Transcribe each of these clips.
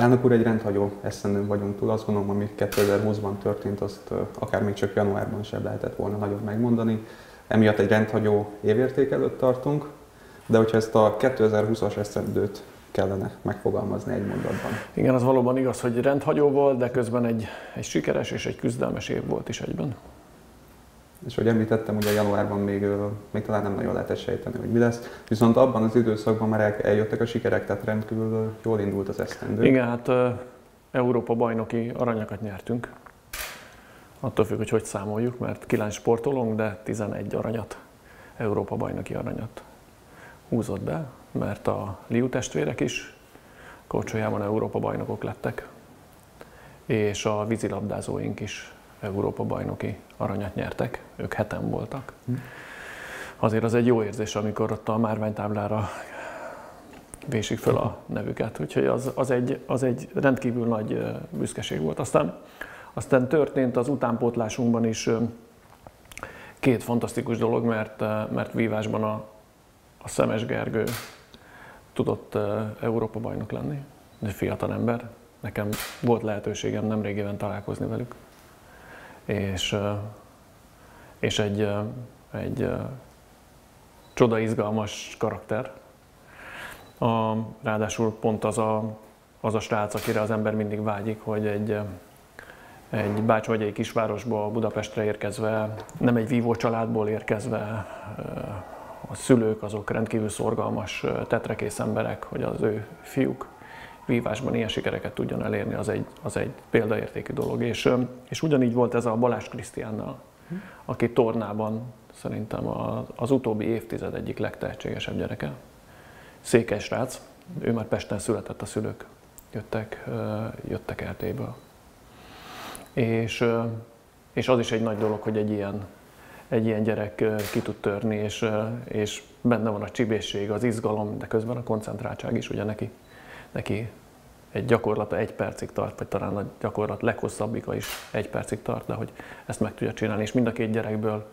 Elnök úr, egy rendhagyó eszendőn vagyunk túl. Azt gondolom, ami 2020-ban történt, azt akár még csak januárban sem lehetett volna nagyobb megmondani. Emiatt egy rendhagyó évérték előtt tartunk, de hogyha ezt a 2020-as eszendőt kellene megfogalmazni egy mondatban. Igen, az valóban igaz, hogy rendhagyó volt, de közben egy sikeres és egy küzdelmes év volt is egyben. És ahogy említettem, ugye januárban még talán nem nagyon lehetett sejteni, hogy mi lesz. Viszont abban az időszakban már eljöttek a sikerek, tehát rendkívül jól indult az esztendő. Igen, hát Európa bajnoki aranyakat nyertünk. Attól függ, hogy számoljuk, mert 9 sportolónk, de 11 aranyat, Európa bajnoki aranyat húzott be, mert a Liu testvérek is Korcsolyában Európa bajnokok lettek, és a vízilabdázóink is Európa bajnoki aranyat nyertek, ők 7-en voltak. Azért az egy jó érzés, amikor ott a márványtáblára vésik föl a nevüket, úgyhogy az egy rendkívül nagy büszkeség volt. Aztán történt az utánpótlásunkban is két fantasztikus dolog, mert vívásban a Szemes Gergő tudott Európa bajnok lenni, egy fiatal ember. Nekem volt lehetőségem nemrégiben találkozni velük. És egy csoda izgalmas karakter. Ráadásul pont az a srác, akire az ember mindig vágyik, hogy egy bácsmegyei kisvárosból Budapestre érkezve, nem egy vívó családból érkezve, a szülők azok rendkívül szorgalmas, tetrekész emberek, hogy az ő fiúk vívásban ilyen sikereket tudjon elérni, az egy példaértékű dolog. És ugyanígy volt ez a Balázs Krisztiánnal, aki tornában szerintem az utóbbi évtized egyik legtehetségesebb gyereke. Székely srác, ő már Pesten született, a szülők jöttek Erdélyből. És az is egy nagy dolog, hogy egy ilyen gyerek ki tud törni, és benne van a csibészség, az izgalom, de közben a koncentráltság is, ugye neki egy gyakorlata 1 percig tart, vagy talán a gyakorlat leghosszabbika is 1 percig tart, de hogy ezt meg tudja csinálni. És mind a két gyerekből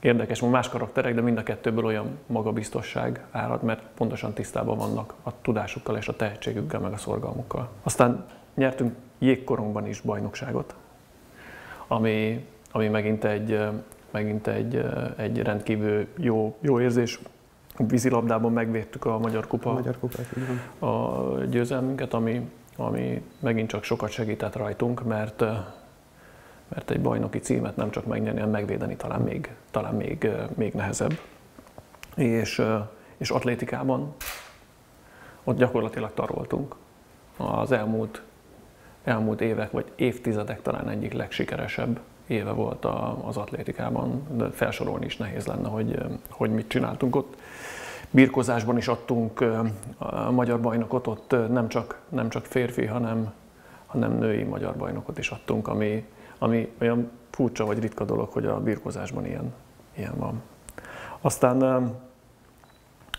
érdekes, más karakterek, de mind a kettőből olyan magabiztosság árad, mert pontosan tisztában vannak a tudásukkal és a tehetségükkel, meg a szorgalmukkal. Aztán nyertünk jégkorunkban is bajnokságot, ami megint egy rendkívül jó érzés. Vízilabdában megvértük a Magyar Kupát, a győzelmünket, ami megint csak sokat segített rajtunk, mert egy bajnoki címet nem csak megnyerni, hanem megvédeni talán még nehezebb. És atlétikában ott gyakorlatilag taroltunk. Az elmúlt évek vagy évtizedek talán egyik legsikeresebb éve volt az atlétikában, de felsorolni is nehéz lenne, hogy mit csináltunk ott. Birkózásban is adtunk a magyar bajnokot, ott nem csak férfi, hanem női magyar bajnokot is adtunk, ami olyan furcsa vagy ritka dolog, hogy a birkózásban ilyen van.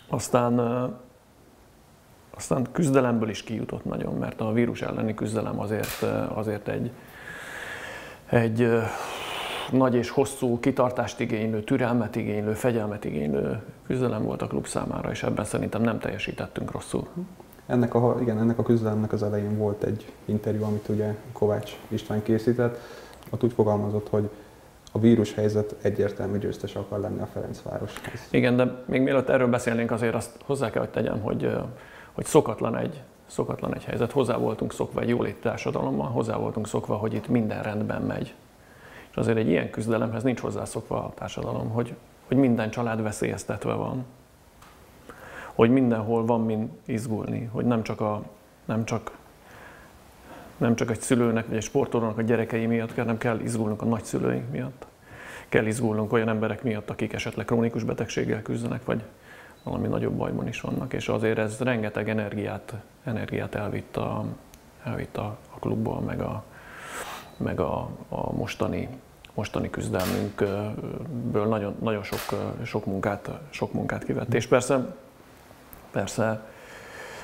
Aztán küzdelemből is kijutott nagyon, mert a vírus elleni küzdelem azért egy nagy és hosszú, kitartást igénylő, türelmet igénylő, fegyelmet igénylő küzdelem volt a klub számára, és ebben szerintem nem teljesítettünk rosszul. Ennek a küzdelemnek az elején volt egy interjú, amit ugye Kovács István készített. Ott úgy fogalmazott, hogy a vírushelyzet egyértelmű győztes akar lenni a Ferencváros. Igen, de még mielőtt erről beszélnénk, azért azt hozzá kell, hogy tegyem, hogy szokatlan egy helyzet. Hozzá voltunk szokva egy jóléti társadalommal, hozzá voltunk szokva, hogy itt minden rendben megy. És azért egy ilyen küzdelemhez nincs hozzászokva a társadalom, hogy minden család veszélyeztetve van. Hogy mindenhol van min izgulni, hogy nem csak egy szülőnek vagy egy sportolónak a gyerekei miatt kell, nem kell izgulnunk a nagyszülőink miatt. Kell izgulnunk olyan emberek miatt, akik esetleg krónikus betegséggel küzdenek, vagy valami nagyobb bajban is vannak, és azért ez rengeteg energiát elvitt a klubból, meg a mostani küzdelmünkből nagyon sok munkát kivett. És persze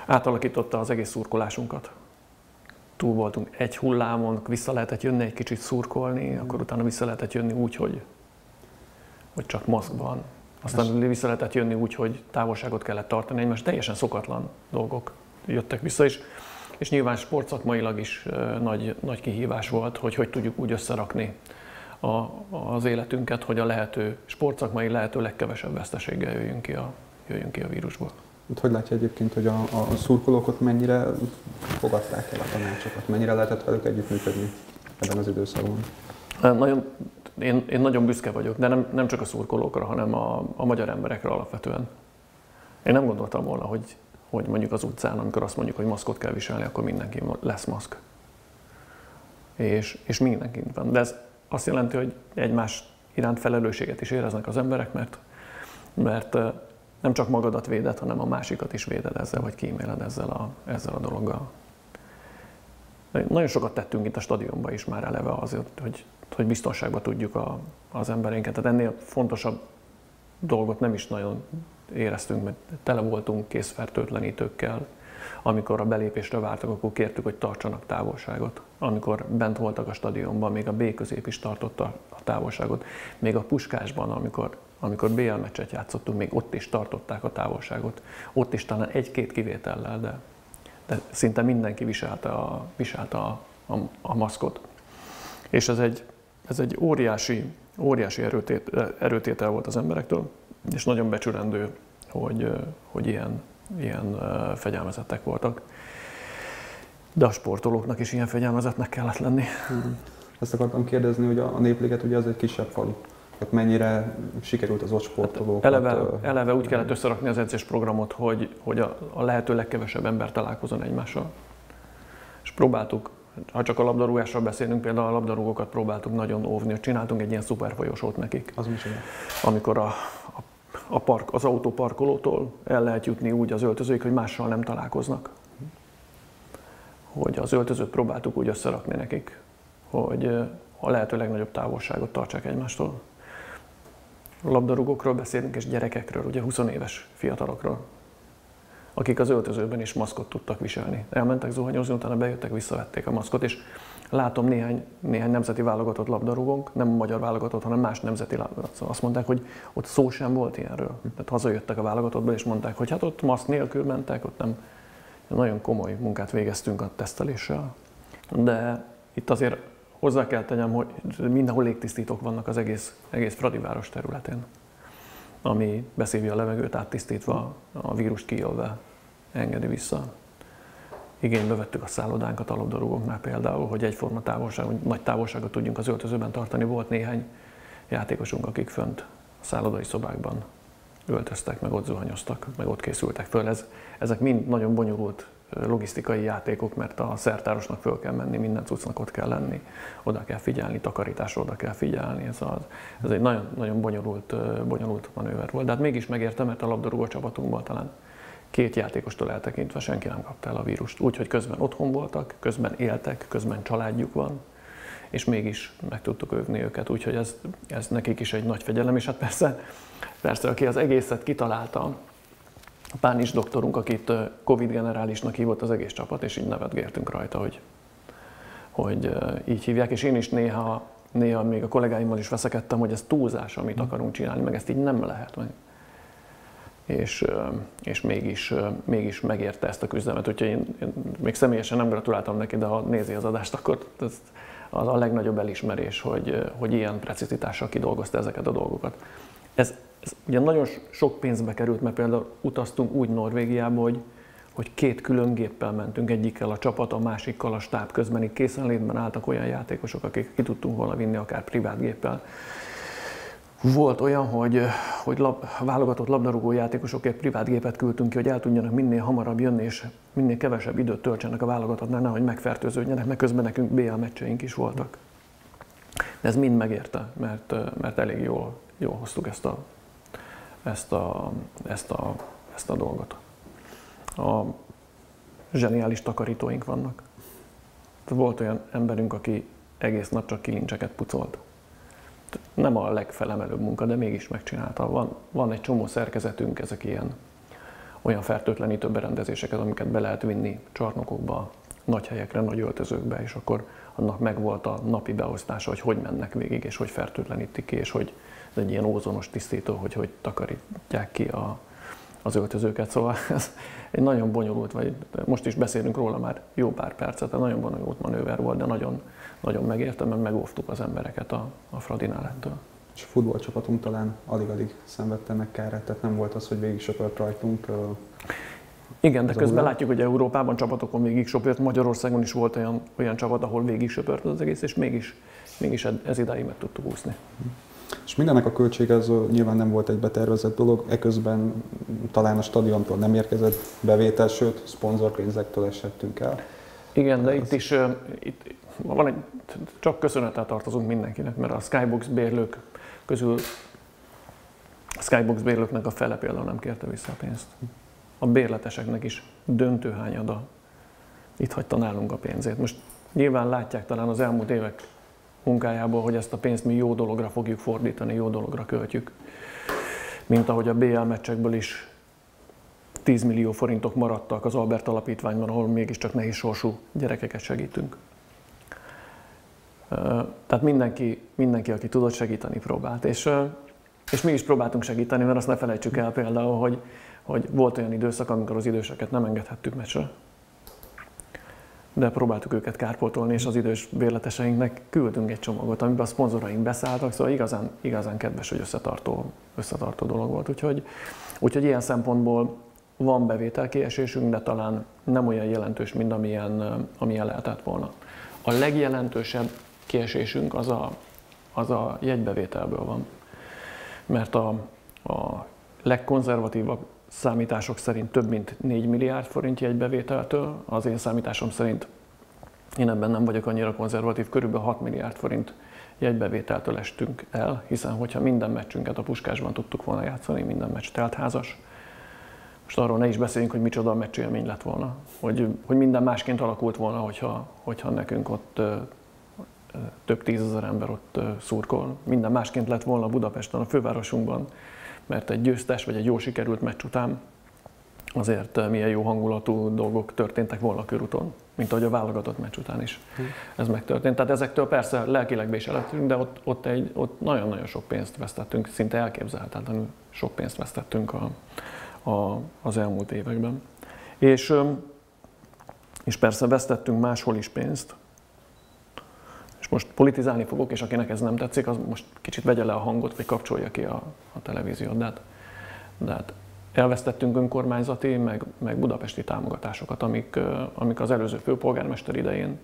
átalakította az egész szurkolásunkat. Túl voltunk egy hullámon, vissza lehetett jönni egy kicsit szurkolni, akkor utána vissza lehetett jönni úgy, hogy csak maszkban. Aztán vissza lehetett jönni úgy, hogy távolságot kellett tartani egymást, teljesen szokatlan dolgok jöttek vissza, és és nyilván sportszakmailag is nagy kihívás volt, hogy hogy tudjuk úgy összerakni az életünket, hogy a sportszakmai lehető legkevesebb veszteséggel jöjjünk ki a vírusból. Hogy látja egyébként, hogy a szurkolókat mennyire fogadták el a tanácsokat? Mennyire lehetett velük együttműködni ebben az időszakban? Én nagyon büszke vagyok, de nem csak a szurkolókra, hanem a magyar emberekre alapvetően. Én nem gondoltam volna, hogy mondjuk az utcán, amikor azt mondjuk, hogy maszkot kell viselni, akkor mindenki lesz maszk. És mindenkit van. De ez azt jelenti, hogy egymás iránt felelősséget is éreznek az emberek, mert nem csak magadat véded, hanem a másikat is véded ezzel, vagy kíméled ezzel a dologgal. Nagyon sokat tettünk itt a stadionban is már eleve azért, hogy biztonságban tudjuk az embereinket. Tehát ennél fontosabb dolgot nem is nagyon éreztünk, mert tele voltunk készfertőtlenítőkkel. Amikor a belépésre vártak, akkor kértük, hogy tartsanak távolságot. Amikor bent voltak a stadionban, még a B közép is tartotta a távolságot. Még a Puskásban, amikor BL meccset játszottunk, még ott is tartották a távolságot. Ott is talán egy-két kivétellel, de szinte mindenki viselte a maszkot. És ez egy óriási erőtétel volt az emberektől, és nagyon becsülendő, hogy ilyen fegyelmezettek voltak. De a sportolóknak is ilyen fegyelmezetnek kellett lenni. Ezt akartam kérdezni, hogy a Népliget ugye az egy kisebb falu. Mennyire sikerült az ott sportolókat? Eleve úgy kellett összerakni az edzésprogramot, hogy a lehető legkevesebb ember találkozon egymással. És próbáltuk, ha csak a labdarúgásról beszélünk, például a labdarúgókat próbáltuk nagyon óvni, hogy csináltunk egy ilyen szuper folyosót nekik. Az mi csinál? Amikor az autóparkolótól el lehet jutni úgy az öltözőig, hogy mással nem találkoznak. Hogy az öltözőt próbáltuk úgy összerakni nekik, hogy a lehető legnagyobb távolságot tartsák egymástól. A labdarúgókról beszélünk, és gyerekekről, ugye 20 éves fiatalokról, akik az öltözőben is maszkot tudtak viselni. Elmentek zuhanyozni, utána bejöttek, visszavették a maszkot, és látom néhány nemzeti válogatott labdarúgónk, nem a magyar válogatott, hanem más nemzeti labdarúgók. Azt mondták, hogy ott szó sem volt ilyenről. Tehát hazajöttek a válogatottból, és mondták, hogy hát ott maszk nélkül mentek, ott nem. Nagyon komoly munkát végeztünk a teszteléssel, de itt azért hozzá kell tegyem, hogy mindenhol légtisztítók vannak az egész Fradi város területén, ami beszívja a levegőt, áttisztítva, a vírust kijövve engedi vissza. Igénybe vettük a szállodánkat a labdarúgóknál például, hogy egyforma távolságot, nagy távolságot tudjunk az öltözőben tartani. Volt néhány játékosunk, akik fönt a szállodai szobákban öltöztek, meg ott zuhanyoztak, meg ott készültek föl. Ezek mind nagyon bonyolult logisztikai játékok, mert a szertárosnak föl kell menni, minden cuccnak ott kell lenni, oda kell figyelni, takarításra oda kell figyelni. Ez egy nagyon bonyolult manőver volt. De hát mégis megérte, mert a labdarúgó csapatunkban talán 2 játékostól eltekintve senki nem kapta el a vírust. Úgyhogy közben otthon voltak, közben éltek, közben családjuk van, és mégis meg tudtuk övni őket. Úgyhogy ez nekik is egy nagy fegyelem, és hát persze aki az egészet kitalálta, Pánis doktorunk, akit Covid generálisnak hívott az egész csapat, és így nevetgéltünk rajta, hogy így hívják. És én is néha még a kollégáimmal is veszekedtem, hogy ez túlzás, amit akarunk csinálni, meg ezt így nem lehet. És mégis megérte ezt a küzdelmet. Úgyhogy én még személyesen nem gratuláltam neki, de ha nézi az adást, akkor ez az a legnagyobb elismerés, hogy ilyen precizitással kidolgozta ezeket a dolgokat. Ez ugye nagyon sok pénzbe került, mert például utaztunk úgy Norvégiába, hogy 2 külön géppel mentünk, egyikkel a csapat, a másikkal a stáb. Közben itt készenlétben álltak olyan játékosok, akik ki tudtunk volna vinni akár privát géppel. Volt olyan, hogy válogatott labdarúgó játékosokért privát gépet küldtünk ki, hogy el tudjanak minél hamarabb jönni, és minél kevesebb időt töltsenek a válogatottnál, nehogy megfertőződjenek, mert közben nekünk BL meccseink is voltak. De ez mind megérte, mert elég jól hoztuk ezt a dolgot. A zseniális takarítóink vannak. Volt olyan emberünk, aki egész nap csak kilincseket pucolt. Nem a legfelemelőbb munka, de mégis megcsinálta. Van egy csomó szerkezetünk, ezek olyan fertőtlenítő berendezéseket, amiket be lehet vinni csarnokokba, nagy helyekre, nagy öltözőkbe, és akkor annak megvolt a napi beosztása, hogy mennek végig, és hogy fertőtlenítik ki, és hogy egy ilyen ózonos tisztító, hogy takarítják ki a, az öltözőket, szóval ez egy nagyon bonyolult, vagy most is beszélünk róla már jó pár percet, nagyon bonyolult manőver volt, de nagyon, nagyon megértem, mert megóvtuk az embereket a Fradinál ettől. És a futballcsapatunk talán alig-alig szenvedte meg kárt, tehát nem volt az, hogy végig söpört rajtunk. Igen, de közben látjuk, hogy Európában csapatokon végig söpört, Magyarországon is volt olyan csapat, ahol végig söpört az egész, és mégis ez idáig meg tudtuk úszni. És mindennek a költsége az nyilván nem volt egy betervezett dolog, eközben talán a stadiontól nem érkezett bevétel, sőt, szponzorpénzektől esettünk el. Igen, de itt van egy, csak köszönettel tartozunk mindenkinek, mert a Skybox bérlők közül a Skybox bérlőknek a fele például nem kérte vissza a pénzt. A bérleteseknek is döntő hányada itt hagyta nálunk a pénzét. Most nyilván látják talán az elmúlt évek munkájából, hogy ezt a pénzt mi jó dologra fogjuk fordítani, jó dologra költjük. Mint ahogy a BL meccsekből is 10 millió forintok maradtak az Albert Alapítványban, ahol mégiscsak nehéz sorsú gyerekeket segítünk. Tehát mindenki, aki tudott, segíteni próbált. És mi is próbáltunk segíteni, mert azt ne felejtsük el például, hogy volt olyan időszak, amikor az időseket nem engedhettük meccsre. De próbáltuk őket kárpótolni, és az idős bérleteseinknek küldtünk egy csomagot, amiben a szponzoraink beszálltak, szóval igazán kedves, hogy összetartó dolog volt. Úgyhogy ilyen szempontból van bevételkiesésünk, de talán nem olyan jelentős, mint amilyen lehetett volna. A legjelentősebb kiesésünk az a jegybevételből van, mert a legkonzervatívabb számítások szerint több mint 4 milliárd forint jegybevételtől, az én számításom szerint, én ebben nem vagyok annyira konzervatív, körülbelül 6 milliárd forint jegybevételtől estünk el, hiszen hogyha minden meccsünket a Puskásban tudtuk volna játszani, minden meccs teltházas, most arról ne is beszéljünk, hogy micsoda a meccsélmény lett volna, hogy minden másként alakult volna, hogyha nekünk ott több tízezer ember ott szurkol. Minden másként lett volna Budapesten, a fővárosunkban, mert egy győztes vagy egy jó sikerült meccs után azért milyen jó hangulatú dolgok történtek volna a körúton, mint ahogy a válogatott meccs után is ez megtörtént. Tehát ezektől persze lelkileg be is elettünk, de ott nagyon-nagyon sok pénzt vesztettünk, szinte elképzelhetetlenül sok pénzt vesztettünk az elmúlt években. És persze vesztettünk máshol is pénzt, és most politizálni fogok, és akinek ez nem tetszik, az most kicsit vegye le a hangot, vagy kapcsolja ki a televíziót. De hát elvesztettünk önkormányzati, meg budapesti támogatásokat, amik az előző főpolgármester idején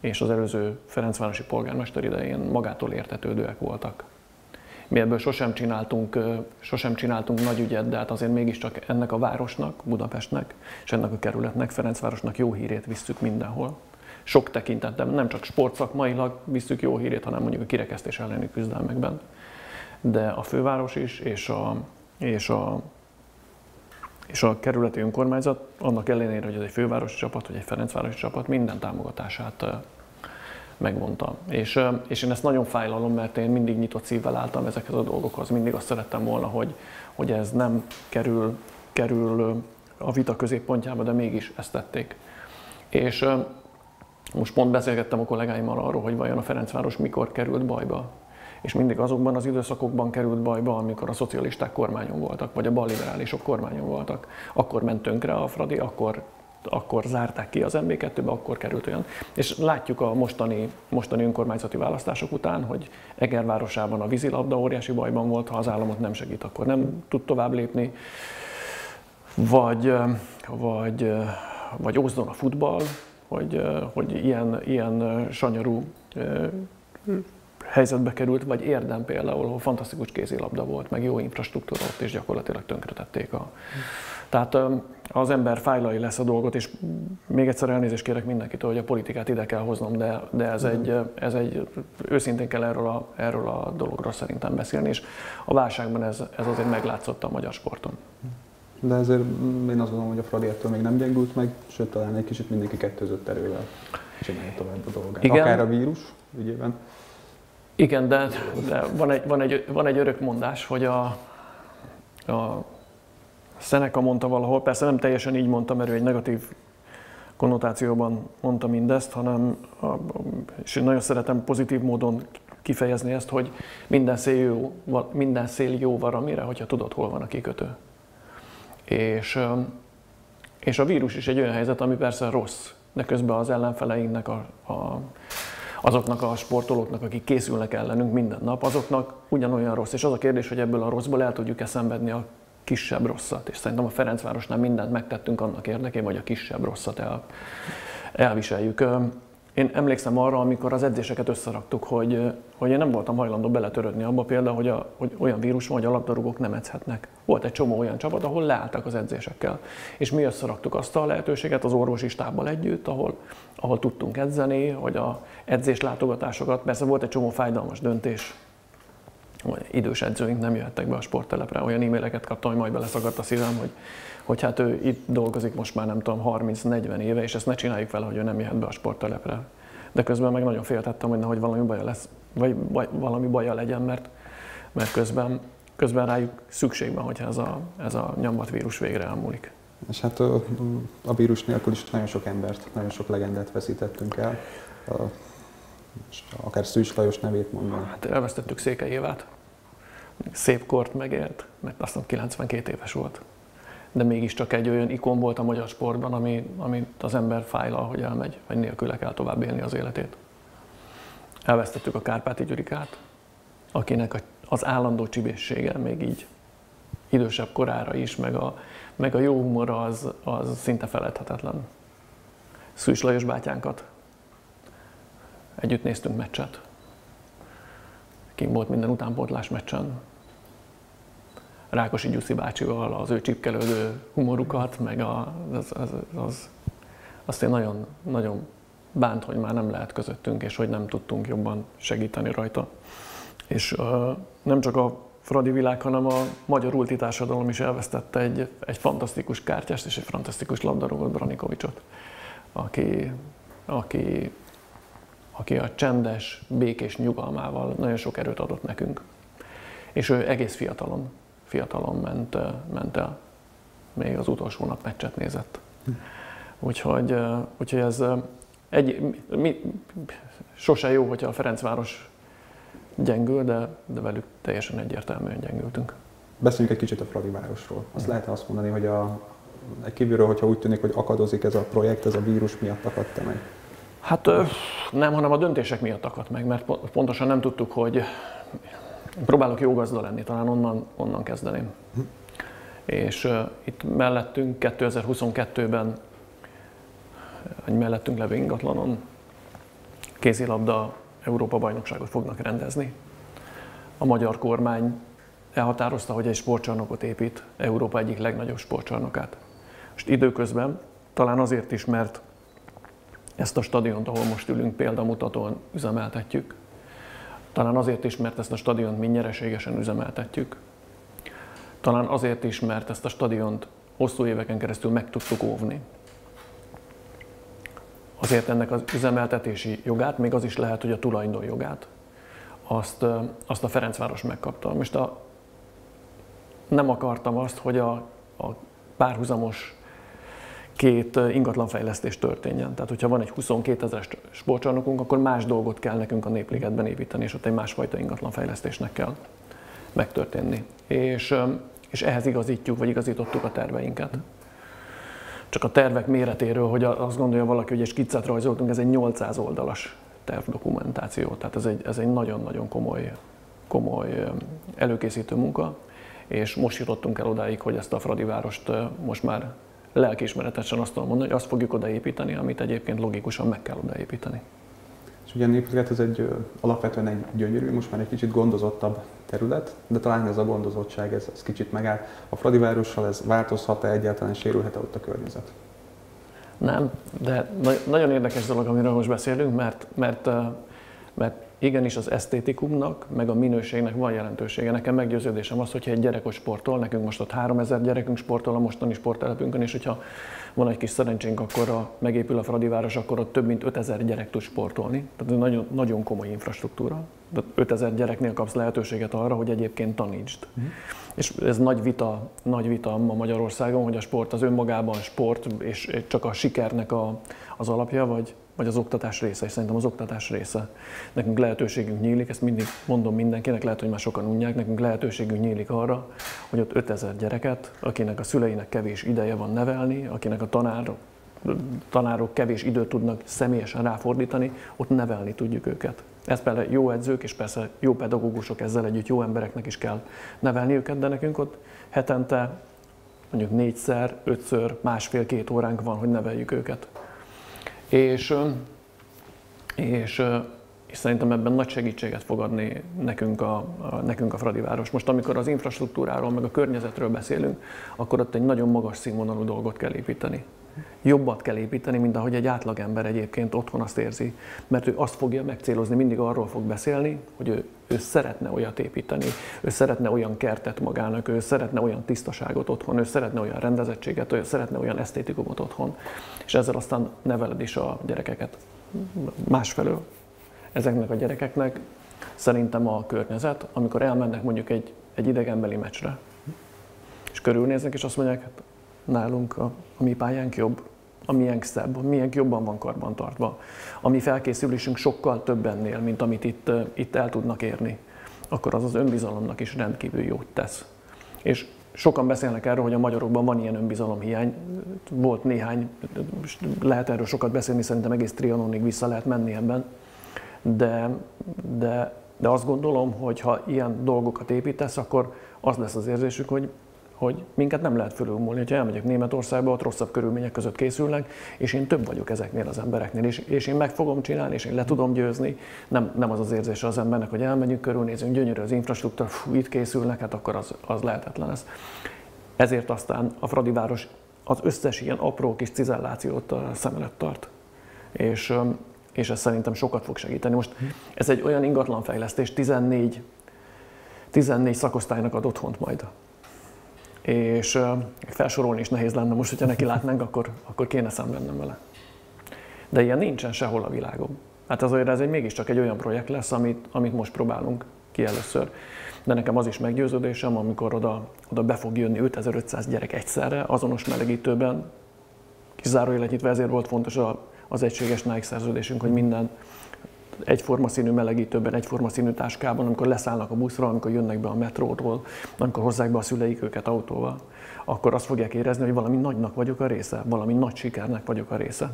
és az előző ferencvárosi polgármester idején magától értetődőek voltak. Mi ebből sosem csináltunk nagy ügyet, de hát azért mégiscsak ennek a városnak, Budapestnek és ennek a kerületnek, Ferencvárosnak jó hírét visszük mindenhol. Sok tekintetben, nem csak sportszakmailag visszük jó hírét, hanem mondjuk a kirekesztés elleni küzdelmekben. De a főváros is, és a kerületi önkormányzat, annak ellenére, hogy ez egy fővárosi csapat, vagy egy ferencvárosi csapat, minden támogatását megvonta. És én ezt nagyon fájlalom, mert én mindig nyitott szívvel álltam ezekhez a dolgokhoz. Mindig azt szerettem volna, hogy ez nem kerül a vita középpontjába, de mégis ezt tették. És most pont beszélgettem a kollégáimmal arról, hogy vajon a Ferencváros mikor került bajba. És mindig azokban az időszakokban került bajba, amikor a szocialisták kormányon voltak, vagy a balliberálisok kormányon voltak. Akkor ment tönkre a Fradi, akkor zárták ki az MB2-be, akkor került olyan. És látjuk a mostani önkormányzati választások után, hogy Egervárosában a vízilabda óriási bajban volt, ha az államot nem segít, akkor nem tud tovább lépni. Vagy Ózdon a futball. Hogy ilyen sanyarú helyzetbe került, vagy Érdem például, ahol fantasztikus kézilabda volt, meg jó infrastruktúra ott, és gyakorlatilag tönkretették. Tehát az ember fájlai lesz a dolgot, és még egyszer elnézést kérek mindenkitől, hogy a politikát ide kell hoznom, de ez egy őszintén kell erről a dologról szerintem beszélni, és a válságban ez azért meglátszott a magyar sporton. De ezért én azt gondolom, hogy a Fradi ettől még nem gyengült meg, sőt talán egy kicsit mindenki kettőzött erővel csinálja tovább a dolgát. Igen. Akár a vírus ügyében. Igen, de van egy örök mondás, hogy a Seneca mondta valahol, persze nem teljesen így mondta, mert ő egy negatív konnotációban mondta mindezt, hanem, és nagyon szeretem pozitív módon kifejezni ezt, hogy minden szél jó valamire, hogyha tudod, hol van a kikötő. És a vírus is egy olyan helyzet, ami persze rossz, de közben az ellenfeleinknek, azoknak a sportolóknak, akik készülnek ellenünk minden nap, azoknak ugyanolyan rossz. És az a kérdés, hogy ebből a rosszból el tudjuk-e szenvedni a kisebb rosszat. És szerintem a Ferencvárosnál mindent megtettünk annak érdekében, hogy a kisebb rosszat elviseljük. Én emlékszem arra, amikor az edzéseket összeraktuk, hogy én nem voltam hajlandó beletörődni abba például, hogy olyan vírus van, hogy a labdarúgók nem edzhetnek. Volt egy csomó olyan csapat, ahol leálltak az edzésekkel. És mi összeraktuk azt a lehetőséget az orvosi stábbal együtt, ahol tudtunk edzeni, hogy az edzéslátogatásokat, persze volt egy csomó fájdalmas döntés, hogy idős edzőink nem jöhettek be a sporttelepre, olyan e-maileket kaptam, hogy majd beleszakadt a szívem, hogy hát ő itt dolgozik most már nem tudom 30-40 éve, és ezt ne csináljuk vele, hogy ő nem jöhet be a sporttelepre. De közben meg nagyon féltettem, hogy nehogy valami baja lesz, vagy valami baja legyen, mert közben rájuk szükség van, hogyha ez a nyombatvírus végre elmúlik. És hát a vírus nélkül is nagyon sok embert, nagyon sok legendát veszítettünk el. Akár Szűs Lajos nevét mondom. Hát elvesztettük Székely Évát. Szép kort megélt, mert azt hiszem 92 éves volt. De mégiscsak egy olyan ikon volt a magyar sportban, amit az ember fájlal, hogy elmegy, vagy nélküle kell tovább élni az életét. Elvesztettük a Kárpáti Gyurikát, akinek az állandó csibészsége még így idősebb korára is, meg a jó humora az szinte feledhetetlen. Szűs Lajos bátyánkat. Együtt néztünk meccset. Kim volt minden utánpótlás meccsen. Rákosi Gyuszi bácsival, az ő csipkelődő humorukat, meg azt én nagyon, nagyon bánt, hogy már nem lehet közöttünk, és hogy nem tudtunk jobban segíteni rajta. És nem csak a fradi világ, hanem a magyar ulti társadalom is elvesztette egy fantasztikus kártyást és egy fantasztikus labdarúgót, Branikovicsot, aki a csendes, békés nyugalmával nagyon sok erőt adott nekünk. És ő egész fiatalon ment el, még az utolsó nap meccset nézett. Úgyhogy ez sose jó, hogyha a Ferencváros gyengül, de velük teljesen egyértelműen gyengültünk. Beszéljünk egy kicsit a Fradi városról. Azt lehet azt mondani, hogy egy kívülről, hogyha úgy tűnik, hogy akadozik ez a projekt, ez a vírus miatt akadt-e meg? Hát nem, hanem a döntések miatt akadt meg, mert pontosan nem tudtuk, hogy próbálok jó gazda lenni, talán onnan kezdeném. És itt mellettünk 2022-ben egy mellettünk levő ingatlanon kézilabda Európa-bajnokságot fognak rendezni. A magyar kormány elhatározta, hogy egy sportcsarnokot épít, Európa egyik legnagyobb sportcsarnokát. Most időközben, talán azért is, mert ezt a stadiont, ahol most ülünk, példamutatón üzemeltetjük. Talán azért is, mert ezt a stadiont mi nyereségesen üzemeltetjük. Talán azért is, mert ezt a stadiont hosszú éveken keresztül meg tudtuk óvni. Azért ennek az üzemeltetési jogát, még az is lehet, hogy a tulajdon jogát, azt a Ferencváros megkapta. Most nem akartam azt, hogy a párhuzamos két ingatlanfejlesztés történjen. Tehát, hogyha van egy 22 000-es sportcsarnokunk, akkor más dolgot kell nekünk a Népligetben építeni, és ott egy másfajta ingatlanfejlesztésnek kell megtörténni. És ehhez igazítjuk, vagy igazítottuk a terveinket. Csak a tervek méretéről, hogy azt gondolja valaki, hogy egy skiccet rajzoltunk, ez egy 800 oldalas tervdokumentáció. Tehát ez egy nagyon-nagyon komoly előkészítő munka, és most jutottunk el odáig, hogy ezt a Fradi várost most már lelkiismeretesen azt tudom mondani, hogy azt fogjuk odaépíteni, amit egyébként logikusan meg kell odaépíteni. És ugye a Népligget ez alapvetően egy gyönyörű, most már egy kicsit gondozottabb terület, de talán ez a gondozottság, ez kicsit megáll. A Fradi várossal ez változhat-e, egyáltalán sérülhet-e ott a környezet? Nem, de nagyon érdekes dolog, amiről most beszélünk, mert igenis az esztétikumnak, meg a minőségnek van jelentősége. Nekem meggyőződésem az, hogyha egy gyerek ott sportol, nekünk most ott 3000 gyerekünk sportol a mostani sporttelepünkön, és hogyha van egy kis szerencsénk, akkor megépül a Fradi város, akkor ott több mint 5000 gyerek tud sportolni. Tehát ez nagyon, nagyon komoly infrastruktúra. De 5000 gyereknél kapsz lehetőséget arra, hogy egyébként tanítsd. És ez nagy vita ma Magyarországon, hogy a sport az önmagában sport, és csak a sikernek az alapja, vagy vagy az oktatás része, és szerintem az oktatás része. Nekünk lehetőségünk nyílik, ezt mindig mondom mindenkinek, lehet, hogy már sokan unják, nekünk lehetőségünk nyílik arra, hogy ott 5000 gyereket, akinek a szüleinek kevés ideje van nevelni, akinek a tanárok kevés időt tudnak személyesen ráfordítani, ott nevelni tudjuk őket. Ez például jó edzők, és persze jó pedagógusok, ezzel együtt jó embereknek is kell nevelni őket, de nekünk ott hetente mondjuk 4-szer, 5-ször, másfél-két óránk van, hogy neveljük őket. És szerintem ebben nagy segítséget fog adni nekünk nekünk a Fradi város. Most amikor az infrastruktúráról, meg a környezetről beszélünk, akkor ott egy nagyon magas színvonalú dolgot kell építeni. Jobbat kell építeni, mint ahogy egy átlagember egyébként otthon azt érzi. Mert ő azt fogja megcélozni, mindig arról fog beszélni, hogy ő szeretne olyat építeni, ő szeretne olyan kertet magának, ő szeretne olyan tisztaságot otthon, ő szeretne olyan rendezettséget, ő szeretne olyan esztétikumot otthon. És ezzel aztán neveled is a gyerekeket. Másfelől ezeknek a gyerekeknek szerintem a környezet, amikor elmennek mondjuk egy idegenbeli meccsre, és körülnéznek, és azt mondják, hát nálunk a mi pályánk jobb, a miénk szebb, a miénk jobban van karbantartva, a mi felkészülésünk sokkal több ennél, mint amit itt el tudnak érni, akkor az az önbizalomnak is rendkívül jót tesz. És sokan beszélnek erről, hogy a magyarokban van ilyen önbizalomhiány, volt néhány, lehet erről sokat beszélni, szerintem egész Trianonig vissza lehet menni ebben, de azt gondolom, hogy ha ilyen dolgokat építesz, akkor az lesz az érzésük, hogy minket nem lehet fölülmúlni. Ha elmegyek Németországba, ott rosszabb körülmények között készülnek, és én több vagyok ezeknél az embereknél, és én meg fogom csinálni, és én le tudom győzni. Nem az az érzése az embernek, hogy elmegyünk, körülnézünk, gyönyörű az infrastruktúra, fú, itt készülnek, hát akkor az lehetetlen lesz. Ezért aztán a Fradi város az összes ilyen apró kis cizellációt szem előtt tart. És ez szerintem sokat fog segíteni. Most ez egy olyan ingatlanfejlesztés, 14 szakosztálynak ad otthont majd. És felsorolni is nehéz lenne most, hogyha neki látnánk, akkor kéne szembennem vele. De ilyen nincsen sehol a világon. Hát azért ez mégiscsak egy olyan projekt lesz, amit most próbálunk ki először. De nekem az is meggyőződésem, amikor oda be fog jönni 5500 gyerek egyszerre, azonos melegítőben, kizárólag nyitva, ezért volt fontos az egységes Nike szerződésünk, hogy minden egyforma színű melegítőben, egyforma színű táskában, amikor leszállnak a buszra, amikor jönnek be a metróról, amikor hozzák be a szüleik őket autóval, akkor azt fogják érezni, hogy valami nagynak vagyok a része, valami nagy sikernek vagyok a része.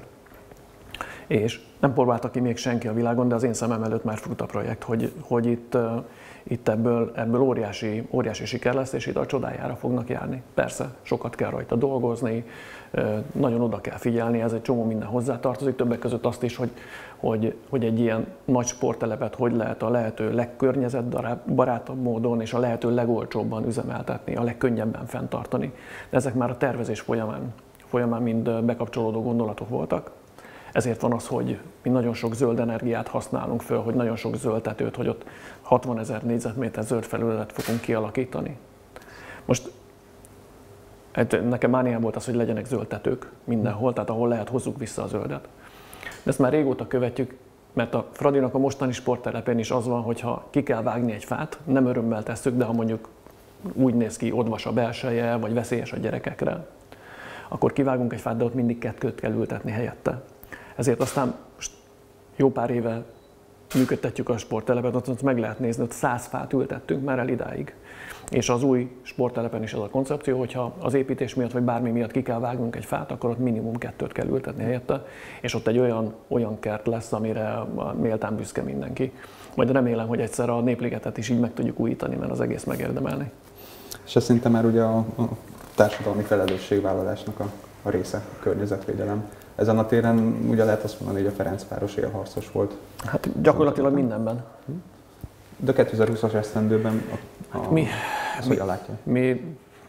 És nem próbálta ki még senki a világon, de az én szemem előtt már fut a projekt, hogy itt ebből óriási siker lesz, és itt a csodájára fognak járni. Persze, sokat kell rajta dolgozni, nagyon oda kell figyelni, ez egy csomó minden hozzátartozik, többek között azt is, hogy egy ilyen nagy sporttelepet hogy lehet a lehető legkörnyezetbarátabb módon és a lehető legolcsóbban üzemeltetni, a legkönnyebben fenntartani. De ezek már a tervezés folyamán mind bekapcsolódó gondolatok voltak. Ezért van az, hogy mi nagyon sok zöld energiát használunk föl, hogy nagyon sok zöld tetőt, hogy ott 60 000 négyzetméter zöld felületet fogunk kialakítani. Most nekem mániám volt az, hogy legyenek zöld tetők mindenhol, tehát ahol lehet, hozzuk vissza a zöldet. De ezt már régóta követjük, mert a Fradinak a mostani sporttelepén is az van, hogy ha ki kell vágni egy fát, nem örömmel tesszük, de ha mondjuk úgy néz ki, odvas a belseje, vagy veszélyes a gyerekekre, akkor kivágunk egy fát, de ott mindig kettőt kell ültetni helyette. Ezért aztán most jó pár éve működtetjük a sporttelepet, ott meg lehet nézni, hogy 100 fát ültettünk már el idáig. És az új sporttelepen is az a koncepció, hogyha az építés miatt vagy bármi miatt ki kell vágnunk egy fát, akkor ott minimum 2 kell ültetni helyette, és ott egy olyan kert lesz, amire méltán büszke mindenki. Majd remélem, hogy egyszer a Népligetet is így meg tudjuk újítani, mert az egész megérdemelni. És ez szinte már ugye a társadalmi felelősségvállalásnak a része, a környezetvédelem. Ezen a téren ugye lehet azt mondani, hogy a Ferencváros élharcos volt. Hát gyakorlatilag mindenben. De 2020-as esztendőben mi,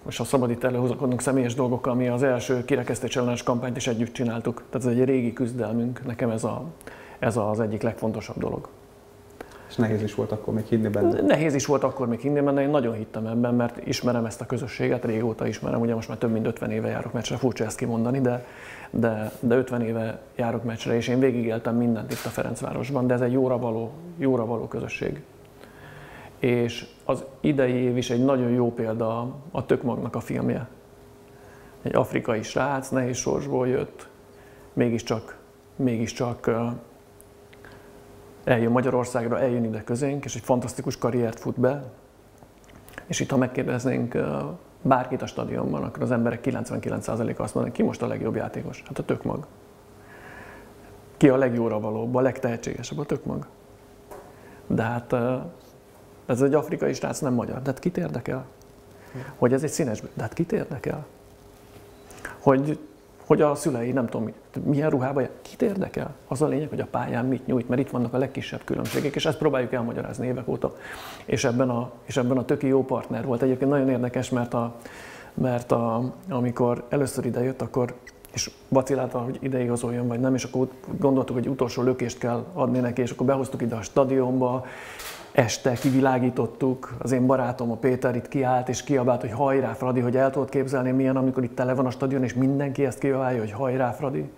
most ha szabad itt előhozakodnunk személyes dolgokkal, mi az első kirekesztés ellenes kampányt is együtt csináltuk. Tehát ez egy régi küzdelmünk, nekem ez az egyik legfontosabb dolog. És nehéz is volt akkor még hinni benne? Nehéz is volt akkor még hinni benne, én nagyon hittem ebben, mert ismerem ezt a közösséget, régóta ismerem, ugye most már több mint 50 éve járok meccsre, furcsa ezt kimondani, de 50 éve járok meccsre, és én végigéltem mindent itt a Ferencvárosban, de ez egy jóra való közösség. És az idei év is egy nagyon jó példa a Tökmagnak a filmje. Egy afrikai srác, nehéz sorsból jött, mégiscsak mégiscsak eljön Magyarországra, eljön ide közénk, és egy fantasztikus karriert fut be. És itt, ha megkérdeznénk bárkit a stadionban, akkor az emberek 99%-a azt mondja, ki most a legjobb játékos? Hát a Tökmag. Ki a legjóra valóbb, a legtehetségesebb? A Tökmag. De hát ez egy afrikai srác, nem magyar. De hát kit érdekel? Hogy ez egy színes, de hát kit érdekel? Hogy a szülei, nem tudom, milyen ruhában, kit érdekel? Az a lényeg, hogy a pályán mit nyújt, mert itt vannak a legkisebb különbségek, és ezt próbáljuk elmagyarázni évek óta. És ebben a töki jó partner volt. Egyébként nagyon érdekes, mert amikor először idejött, akkor, és vacilálta, hogy ideigazoljon vagy nem, és akkor gondoltuk, hogy utolsó lökést kell adni neki, és akkor behoztuk ide a stadionba, este kivilágítottuk, az én barátom, a Péter itt kiállt és kiabált, hogy hajrá Fradi, hogy el tudod képzelni milyen, amikor itt tele van a stadion, és mindenki ezt kiabálja, hogy hajrá Fradi.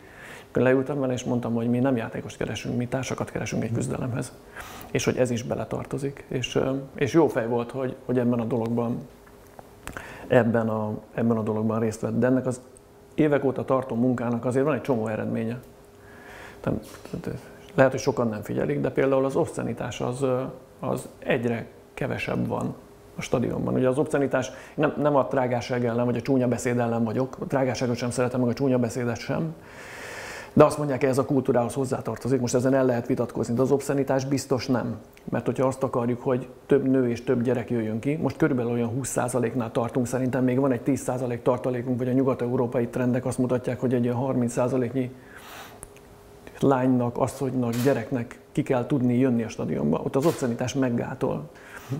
Akkor leültem vele és mondtam, hogy mi nem játékost keresünk, mi társakat keresünk egy küzdelemhez. És hogy ez is beletartozik. És jó fej volt, hogy ebben a dologban részt vett. De ennek az évek óta tartó munkának azért van egy csomó eredménye. Lehet, hogy sokan nem figyelik, de például az obszenitás az egyre kevesebb van a stadionban. Ugye az obszenitás nem a trágárság ellen, vagy a csúnya beszéd ellen vagyok, a trágárságot sem szeretem, meg a csúnya beszédet sem, de azt mondják, hogy ez a kultúrához hozzátartozik, most ezen el lehet vitatkozni, de az obszenitás biztos nem. Mert hogyha azt akarjuk, hogy több nő és több gyerek jöjjön ki, most körülbelül olyan 20%-nál tartunk, szerintem még van egy 10% tartalékunk, vagy a nyugat-európai trendek azt mutatják, hogy egy ilyen 30%-nyi lánynak, asszonynak, gyereknek ki kell tudni jönni a stadionba, ott az obszenitás meggátol.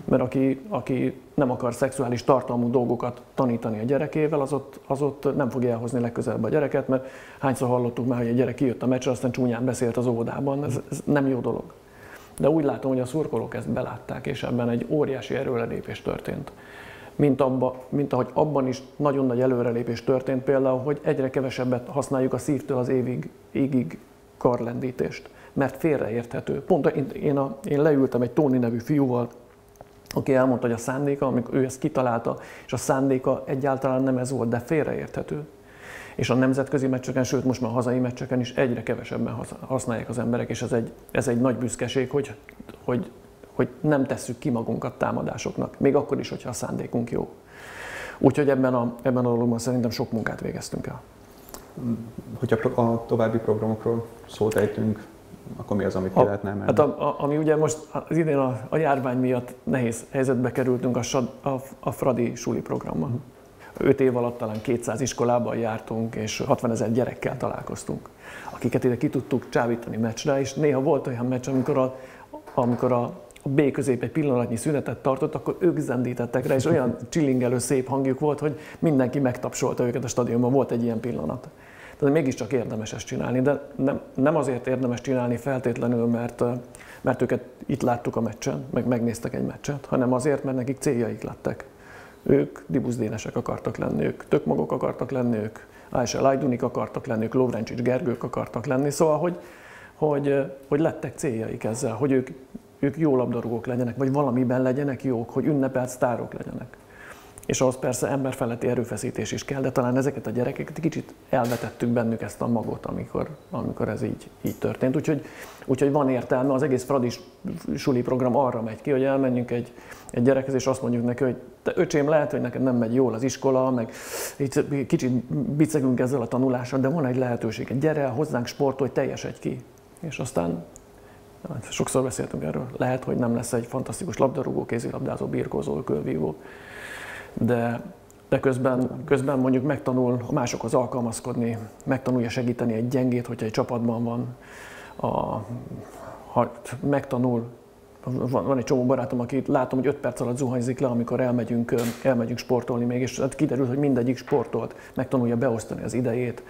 Mert aki nem akar szexuális tartalmú dolgokat tanítani a gyerekével, az ott nem fogja elhozni legközelebb a gyereket, mert hányszor hallottuk már, hogy egy gyerek kijött a meccsre, aztán csúnyán beszélt az óvodában, ez nem jó dolog. De úgy látom, hogy a szurkolók ezt belátták, és ebben egy óriási erőrelépés történt. Mint ahogy abban is nagyon nagy előrelépés történt például, hogy egyre kevesebbet használjuk a szívtől az égig karlendítést, mert félreérthető. Pont én leültem egy Tóni nevű fiúval, aki elmondta, hogy a szándéka, amikor ő ezt kitalálta, és a szándéka egyáltalán nem ez volt, de félreérthető. És a nemzetközi meccseken, sőt most már a hazai meccseken is egyre kevesebben használják az emberek, és ez egy nagy büszkeség, hogy nem tesszük ki magunkat támadásoknak, még akkor is, hogyha a szándékunk jó. Úgyhogy ebben a dologban szerintem sok munkát végeztünk el. Hogyha a további programokról szót ejtünk, akkor mi az, amit ki lehetne emelni? Hát ami ugye most az idén a járvány miatt nehéz helyzetbe kerültünk a Fradi suli programban. 5 év alatt talán 200 iskolában jártunk, és 60 000 gyerekkel találkoztunk, akiket ide ki tudtuk csábítani meccsre, és néha volt olyan meccs, amikor a B közép egy pillanatnyi szünetet tartott, akkor ők zendítettek rá, és olyan csillingelő szép hangjuk volt, hogy mindenki megtapsolta őket a stadionban, volt egy ilyen pillanat. Tehát mégiscsak érdemes ezt csinálni, de nem azért érdemes csinálni feltétlenül, mert őket itt láttuk a meccsen, meg megnéztek egy meccset, hanem azért, mert nekik céljaik lettek. Ők Dibusz Dénesek akartak lenni, ők Tökmagok akartak lenni, ők Ásel Ajdunik akartak lenni, ők Lovrencsics Gergők akartak lenni, szóval, hogy lettek céljaik ezzel, hogy ők jó labdarúgók legyenek, vagy valamiben legyenek jók, hogy ünnepelt sztárok legyenek. És ahhoz persze emberfeletti erőfeszítés is kell, de talán ezeket a gyerekeket kicsit elvetettük bennük ezt a magot, amikor ez így történt. Úgyhogy van értelme, az egész Fradi suli program arra megy ki, hogy elmenjünk egy gyerekhez, és azt mondjuk neki, hogy te öcsém, lehet, hogy neked nem megy jól az iskola, meg így kicsit bicegünk ezzel a tanulással, de van egy lehetőség, gyere el hozzánk, sportolj, teljesedj ki. És aztán sokszor beszéltünk erről, lehet, hogy nem lesz egy fantasztikus labdarúgó, kézilabdázó, birkózó, kölvívó, de közben mondjuk megtanul a másokhoz alkalmazkodni, megtanulja segíteni egy gyengét, hogyha egy csapatban van, van egy csomó barátom, akit látom, hogy 5 perc alatt zuhanyzik le, amikor elmegyünk sportolni még, és kiderül, hogy mindegyik sportolt, megtanulja beosztani az idejét,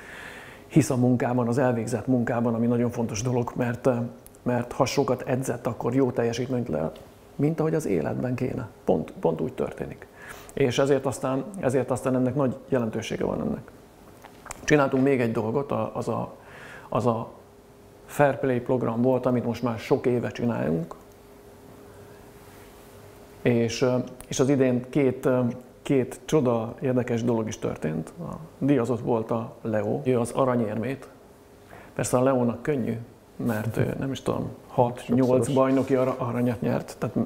hisz a munkában, az elvégzett munkában, ami nagyon fontos dolog, mert ha sokat edzett, akkor jó teljesítményt le, mint ahogy az életben kéne. Pont úgy történik. És ezért aztán ennek nagy jelentősége van ennek. Csináltunk még egy dolgot, az a Fair play program volt, amit most már sok éve csináljunk. És az idén két csoda érdekes dolog is történt. Díjazott volt a Leo, ő az aranyérmét Persze a Leónak könnyű, mert nem is tudom, 6-8 bajnoki aranyat nyert, tehát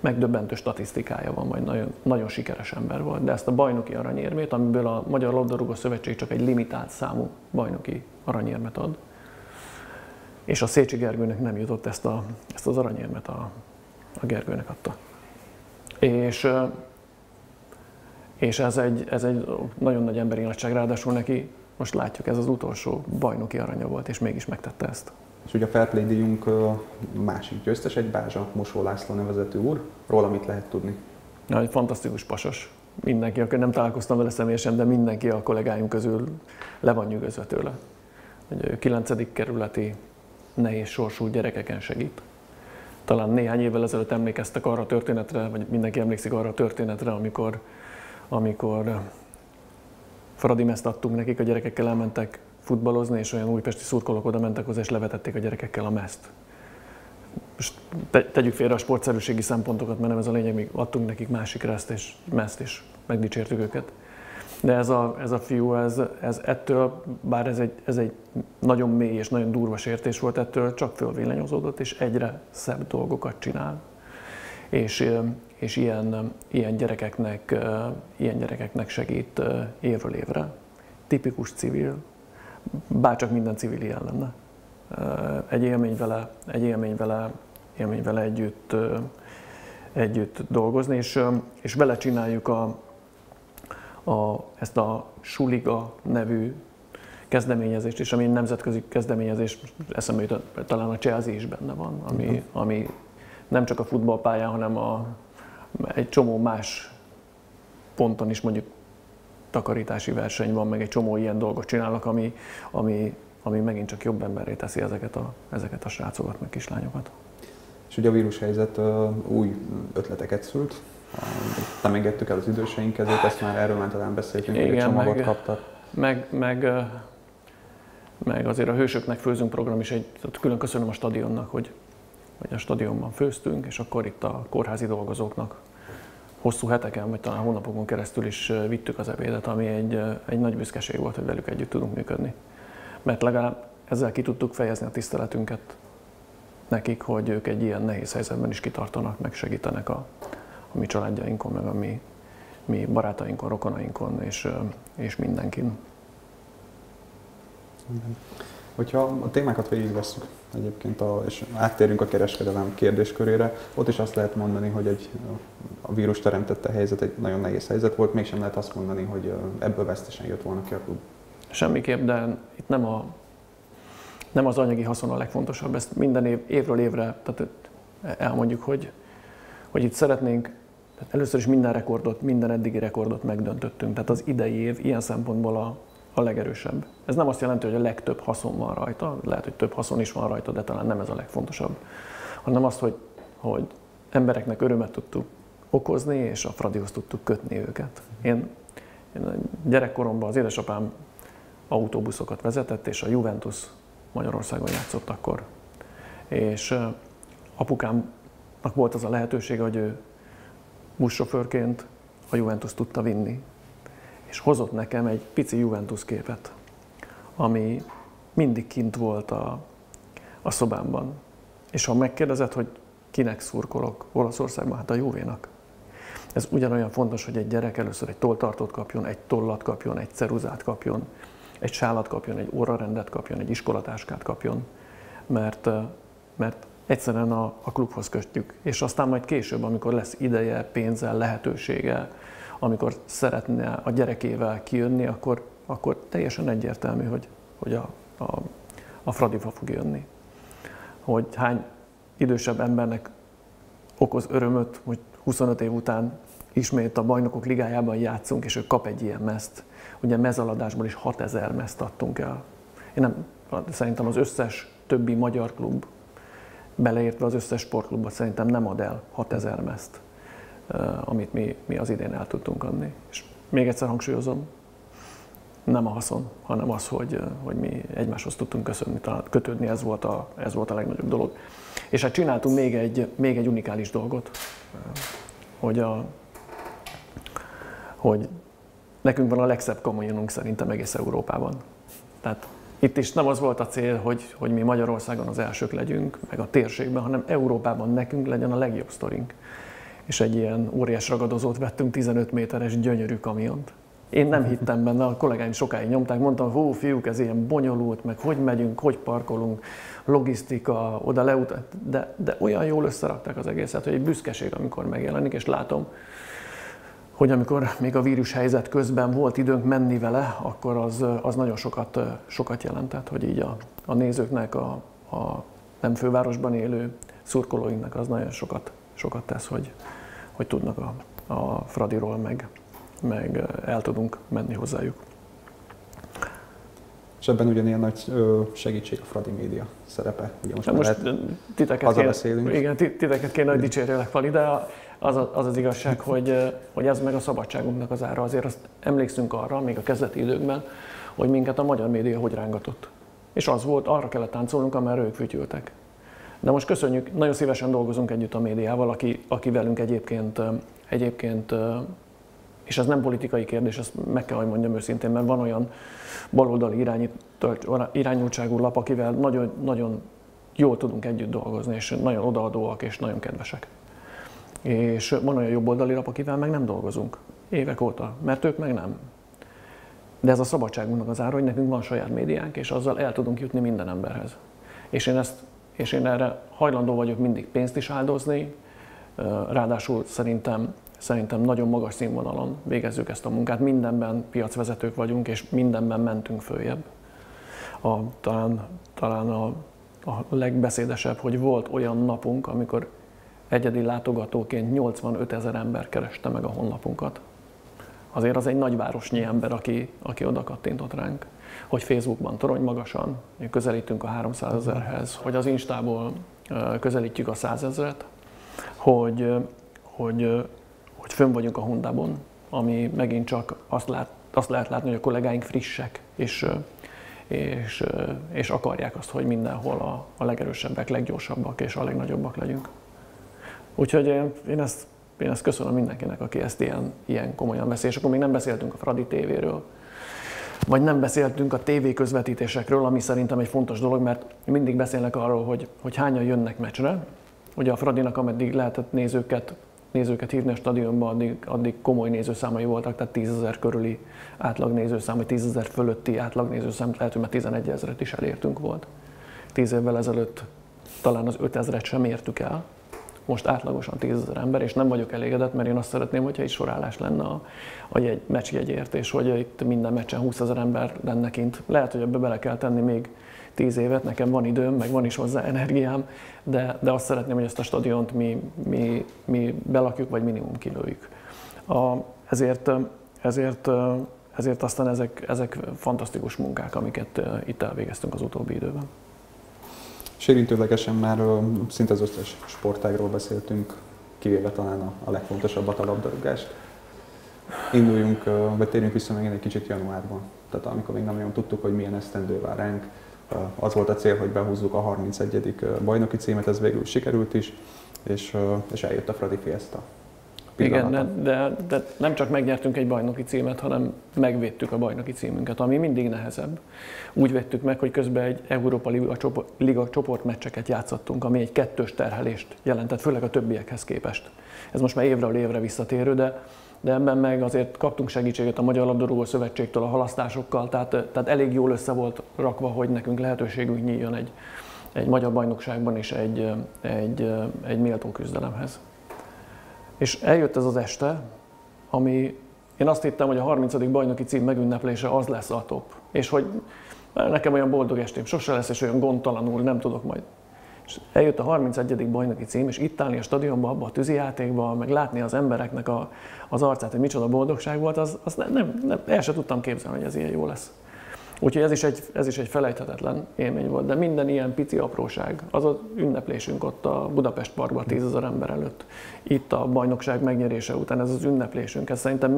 megdöbbentő statisztikája van, vagy nagyon, nagyon sikeres ember volt. De ezt a bajnoki aranyérmét, amiből a Magyar Labdarúgó Szövetség csak egy limitált számú bajnoki aranyérmet ad, és a Szécsi Gergőnek nem jutott, ezt az aranyérmet a Gergőnek adta. És ez egy nagyon nagy emberi nagyság, ráadásul neki most látjuk, ez az utolsó bajnoki aranya volt, és mégis megtette ezt. És ugye a Fair Play díjunk másik győztes, egy Bázsa Mosó László nevezetű úr. Róla mit lehet tudni? Na, egy fantasztikus pasas. Mindenki, akkor nem találkoztam vele személyesen, de mindenki a kollégáim közül le van nyűgözve tőle. Ugye 9. kerületi nehéz sorsú gyerekeken segít. Talán néhány évvel ezelőtt emlékeztek arra a történetre, vagy mindenki emlékszik arra a történetre, amikor Fradimezt adtunk nekik, a gyerekekkel elmentek futballozni, és olyan újpesti szurkolók oda mentek hozzá, és levetették a gyerekekkel a mezt. Most tegyük félre a sportszerűségi szempontokat, mert nem ez a lényeg, még adtunk nekik másik mezt, és megdicsértük őket. De ez a fiú, ez ettől, bár ez egy nagyon mély és nagyon durva sértés volt, ettől csak fölvillanyozódott, és egyre szebb dolgokat csinál. És ilyen gyerekeknek segít évről évre. Tipikus civil, bárcsak minden civil ilyen lenne. Egy élmény vele együtt dolgozni, és vele csináljuk ezt a Suliga nevű kezdeményezést, és ami nemzetközi kezdeményezés, eszembe jut, talán a Chelsea is benne van, ami nem csak a futballpályán, hanem egy csomó más ponton is, mondjuk takarítási verseny van, meg egy csomó ilyen dolgot csinálnak, ami megint csak jobb emberré teszi ezeket a srácokat, meg kislányokat. És ugye a vírushelyzet új ötleteket szült. Nem engedtük el az időseink kezét, ezt már erről már talán beszéltünk, hogy csomagot kaptak. Meg azért a Hősöknek Főzünk program is külön köszönöm a stadionnak, hogy a stadionban főztünk, és akkor itt a kórházi dolgozóknak hosszú heteken, vagy talán hónapokon keresztül is vittük az ebédet, ami egy nagy büszkeség volt, hogy velük együtt tudunk működni. Mert legalább ezzel ki tudtuk fejezni a tiszteletünket nekik, hogy ők egy ilyen nehéz helyzetben is kitartanak, meg segítenek a mi családjainkon, meg a mi barátainkon, rokonainkon és mindenkin. Hogyha a témákat végigvesszük egyébként, és áttérünk a kereskedelem kérdéskörére, ott is azt lehet mondani, hogy a vírus teremtette helyzet egy nagyon nehéz helyzet volt, mégsem lehet azt mondani, hogy ebből vesztesen jött volna ki a klub. Semmiképp, de itt nem az anyagi haszon a legfontosabb, ezt minden évről évre tehát elmondjuk, hogy itt szeretnénk, tehát először is minden eddigi rekordot megdöntöttünk, tehát az idei év ilyen szempontból a legerősebb. Ez nem azt jelenti, hogy a legtöbb haszon van rajta, lehet, hogy több haszon is van rajta, de talán nem ez a legfontosabb, hanem az, hogy embereknek örömet tudtuk okozni, és a Fradihoz tudtuk kötni őket. Én gyerekkoromban az édesapám autóbuszokat vezetett, és a Juventus Magyarországon játszott akkor. És apukámnak volt az a lehetősége, hogy ő buszsofőrként a Juventus tudta vinni. És hozott nekem egy pici Juventus képet, ami mindig kint volt a szobámban. És ha megkérdezed, hogy kinek szurkolok Olaszországban, hát a Juvénak. Ez ugyanolyan fontos, hogy egy gyerek először egy tolltartót kapjon, egy tollat kapjon, egy ceruzát kapjon, egy sálat kapjon, egy órarendet kapjon, egy iskolatáskát kapjon, mert egyszerűen a klubhoz kötjük. És aztán majd később, amikor lesz ideje, pénze, lehetősége, amikor szeretne a gyerekével kijönni, akkor teljesen egyértelmű, hogy a Fradiba fog jönni. Hogy hány idősebb embernek okoz örömöt, hogy 25 év után ismét a Bajnokok Ligájában játszunk, és ő kap egy ilyen mezt. Ugye mezaladásból is 6000 mezt adtunk el. Szerintem az összes többi magyar klub, beleértve az összes sportklubot, szerintem nem ad el 6000 mezt, amit mi az idén el tudtunk adni. És még egyszer hangsúlyozom, nem a haszon, hanem az, hogy mi egymáshoz tudtunk kötődni, ez volt a legnagyobb dolog. És hát csináltunk még egy unikális dolgot, hogy nekünk van a legszebb kamionunk szerintem egész Európában. Tehát Itt is nem az volt a cél, hogy mi Magyarországon az elsők legyünk, meg a térségben, hanem Európában nekünk legyen a legjobb sztorink. És egy ilyen óriás ragadozót vettünk, 15 méteres gyönyörű kamiont. Én nem hittem benne, a kollégáim sokáig nyomták, mondtam, hú, fiúk, ez ilyen bonyolult, meg hogy megyünk, hogy parkolunk, logisztika, de olyan jól összerakták az egészet, hogy egy büszkeség, amikor megjelenik, és látom, hogy amikor még a vírus helyzet közben volt időnk menni vele, akkor az nagyon sokat jelentett, hogy így a nézőknek, a nem fővárosban élő szurkolóinknak az nagyon sokat tesz, hogy tudnak a Fradiról, meg el tudunk menni hozzájuk. És ebben ugyanilyen nagy segítség a Fradi média szerepe. Ugye most titeket kéne, hogy dicsérjelek fel ide. Az igazság, hogy ez meg a szabadságunknak az ára. Azért azt emlékszünk arra, még a kezdeti időkben, hogy minket a magyar média hogy rángatott. És az volt, arra kellett táncolnunk, amerre ők fütyültek. De most köszönjük, nagyon szívesen dolgozunk együtt a médiával, aki velünk egyébként, és ez nem politikai kérdés, ezt meg kell, hogy mondjam őszintén, mert van olyan baloldali irányultságú lap, akivel nagyon, nagyon jól tudunk együtt dolgozni, és nagyon odaadóak, és nagyon kedvesek. És van olyan jobboldali lap, akivel meg nem dolgozunk évek óta, mert ők meg nem. De ez a szabadságunknak az ára, hogy nekünk van saját médiánk, és azzal el tudunk jutni minden emberhez. És én erre hajlandó vagyok mindig pénzt is áldozni, ráadásul szerintem nagyon magas színvonalon végezzük ezt a munkát. Mindenben piacvezetők vagyunk, és mindenben mentünk följebb. Talán a legbeszédesebb, hogy volt olyan napunk, amikor egyedi látogatóként 85 000 ember kereste meg a honlapunkat. Azért az egy nagyvárosnyi ember, aki oda kattintott ránk. Hogy Facebookban torony magasan, közelítünk a 300 000-hez, hogy az Instából közelítjük a 100 000-et, hogy fönn vagyunk a Hondában, ami megint csak azt lehet látni, hogy a kollégáink frissek, és akarják azt, hogy mindenhol a legerősebbek, leggyorsabbak és a legnagyobbak legyünk. Úgyhogy én ezt köszönöm mindenkinek, aki ezt ilyen komolyan veszi. És akkor még nem beszéltünk a Fradi TV-ről, vagy nem beszéltünk a TV közvetítésekről, ami szerintem egy fontos dolog, mert mindig beszélnek arról, hogy hányan jönnek meccsre. Ugye a Fradinak, ameddig lehetett nézőket hívni a stadionba, addig komoly nézőszámai voltak, tehát 10 000 körüli átlagnézőszám, vagy 10 000 fölötti átlagnézőszám, lehet, hogy már 11 000-et is elértünk volt. 10 évvel ezelőtt talán az 5 000-et sem értük el, most átlagosan 10 000 ember, és nem vagyok elégedett, mert én azt szeretném, hogyha itt sorálás lenne a meccsjegyért, és hogy itt minden meccsen 20 000 ember lenne kint. Lehet, hogy ebbe bele kell tenni még 10 évet, nekem van időm, meg van is hozzá energiám, de azt szeretném, hogy ezt a stadiont mi belakjuk, vagy minimum kilőjük. Ezért aztán ezek fantasztikus munkák, amiket itt elvégeztünk az utóbbi időben. Érintőlegesen már szinte az összes sportágról beszéltünk, kivéve talán a legfontosabbat, a labdarúgást. Induljunk, vagy térjünk vissza még egy kicsit januárban. Tehát amikor még nem nagyon tudtuk, hogy milyen esztendő vár ránk, az volt a cél, hogy behúzzuk a 31. bajnoki címet, ez végül sikerült is, és eljött a Fradi Fiesta. Igen, de nem csak megnyertünk egy bajnoki címet, hanem megvédtük a bajnoki címünket, ami mindig nehezebb. Úgy vettük meg, hogy közben egy Európa Liga csoportmeccseket játszottunk, ami egy 2-ös terhelést jelentett, főleg a többiekhez képest. Ez most már évről évre visszatérő, de ebben meg azért kaptunk segítséget a Magyar Labdarúgó Szövetségtől a halasztásokkal, tehát elég jól össze volt rakva, hogy nekünk lehetőségünk nyíljon egy magyar bajnokságban és egy méltó küzdelemhez. És eljött ez az este, ami én azt hittem, hogy a 30. bajnoki cím megünneplése az lesz a top. És hogy nekem olyan boldog estém sose lesz, és olyan gondtalanul nem tudok majd. És eljött a 31. bajnoki cím, és itt állni a stadionban, abba a tűzijátékban, meg látni az embereknek az arcát, hogy micsoda boldogság volt, el sem tudtam képzelni, hogy ez ilyen jó lesz. Úgyhogy ez is egy felejthetetlen élmény volt, de minden ilyen pici apróság, az az ünneplésünk ott a Budapest Parkban 10 000 ember előtt, itt a bajnokság megnyerése után, ez az ünneplésünk, ez szerintem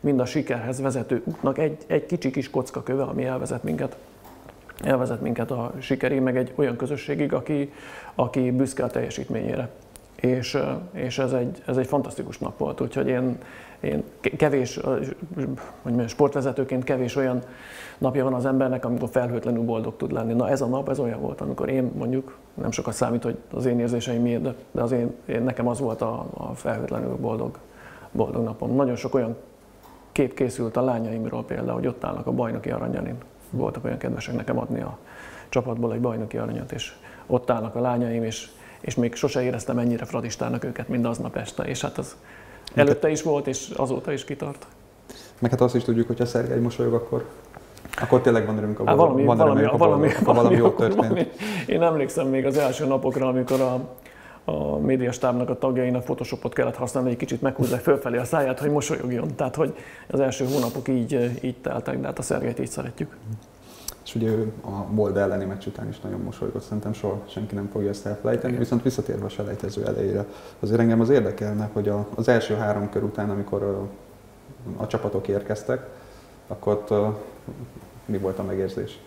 mind a sikerhez vezető útnak egy kicsi kis kockaköve, ami elvezet minket a sikerig, meg egy olyan közösségig, aki büszke a teljesítményére. és ez egy fantasztikus nap volt, úgyhogy én kevés, sportvezetőként kevés olyan napja van az embernek, amikor felhőtlenül boldog tud lenni. Na ez a nap, ez olyan volt, amikor én mondjuk, nem sokat számít, hogy az én érzéseim miért, de az nekem az volt a felhőtlenül boldog napom. Nagyon sok olyan kép készült a lányaimról például, hogy ott állnak a bajnoki aranyanin. Voltak olyan kedvesek nekem adni a csapatból egy bajnoki aranyat, és ott állnak a lányaim, és még sose éreztem ennyire fradistának őket, mint aznap este. És hát az előtte is volt, és azóta is kitart. Meg hát azt is tudjuk, hogyha Szergej mosolyog, akkor tényleg van örömünk abban, valami ott történt. Én emlékszem még az első napokra, amikor a médiastábnak a tagjainak Photoshopot kellett használni, hogy egy kicsit meghúzzák fölfelé a száját, hogy mosolyogjon. Tehát, hogy az első hónapok így teltek, de hát a Szergejt így szeretjük. És ugye ő a Molde elleni meccs után is nagyon mosolygott, szerintem soha senki nem fogja ezt elfelejteni, viszont visszatérve a selejtező elejére, azért engem az érdekelne, hogy az első három kör után, amikor a csapatok érkeztek, akkor ott mi volt a megérzés?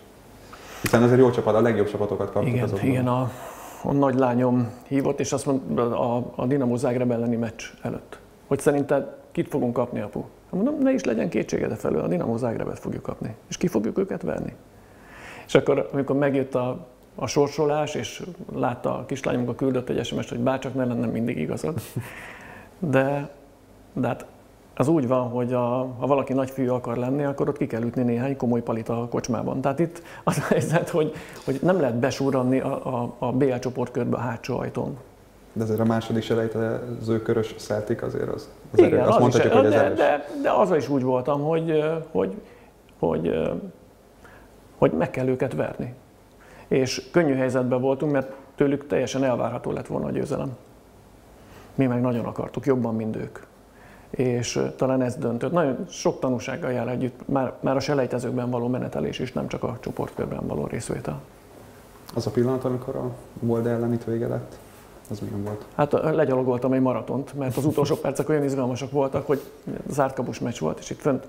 Hiszen azért jó csapat, a legjobb csapatokat kaptuk azokban. Igen, a nagy lányom hívott, és azt mondta a Dinamo Zagreb elleni meccs előtt, hogy szerinted kit fogunk kapni, apu? Mondom, ne is legyen kétséged e felől, a Dinamo Zagrebet fogjuk kapni, és ki fogjuk őket verni. És akkor, amikor megjött a sorsolás, és látta a kislányom, amikor küldött egy SMS-t, hogy bárcsak ne lenne mindig igazad. De hát az úgy van, hogy ha valaki nagyfiú akar lenni, akkor ott ki kell ütni néhány komoly palit a kocsmában. Tehát itt az a helyzet, hogy nem lehet besúranni a BL csoportkörbe a hátsó ajtón. De azért a második selejtező körös Celtic azért az erős. Igen, azt mondhatjuk, hogy ez erős. De azzal is úgy voltam, hogy meg kell őket verni. És könnyű helyzetben voltunk, mert tőlük teljesen elvárható lett volna a győzelem. Mi meg nagyon akartuk, jobban, mint ők. És talán ez döntött. Nagyon sok tanúsággal jár együtt, már a selejtezőkben való menetelés is, nem csak a csoportkörben való részvétel. Az a pillanat, amikor a Molde ellen itt vége lett, az milyen volt? Hát legyalogoltam egy maratont, mert az utolsó percek olyan izgalmasak voltak, hogy zárt kapus meccs volt, és itt fönt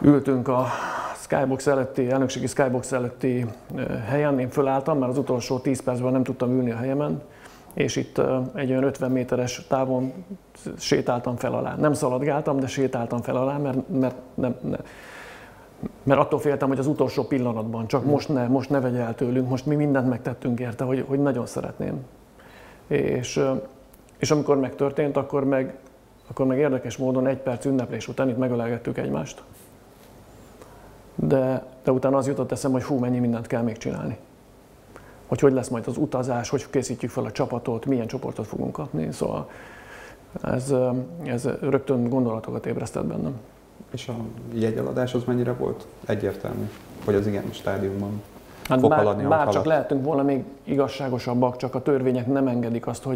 ültünk a elnökségi skybox előtti helyen, én fölálltam, már az utolsó 10 percben nem tudtam ülni a helyemen, és itt egy olyan 50 méteres távon sétáltam fel alá. Nem szaladgáltam, de sétáltam fel alá, mert attól féltem, hogy az utolsó pillanatban, csak most ne vegye el tőlünk, most mi mindent megtettünk érte, hogy nagyon szeretném. És amikor megtörtént, akkor meg érdekes módon egy perc ünneplés után itt megölelgettük egymást. De utána az jutott eszembe, hogy mennyi mindent kell még csinálni. Hogy lesz majd az utazás, hogy készítjük fel a csapatot, milyen csoportot fogunk kapni. Szóval ez rögtön gondolatokat ébresztett bennem. És a jegyeladás az mennyire volt egyértelmű, hogy az igen stádiumban fog haladni? Bárcsak lehetünk volna még igazságosabbak, csak a törvények nem engedik azt,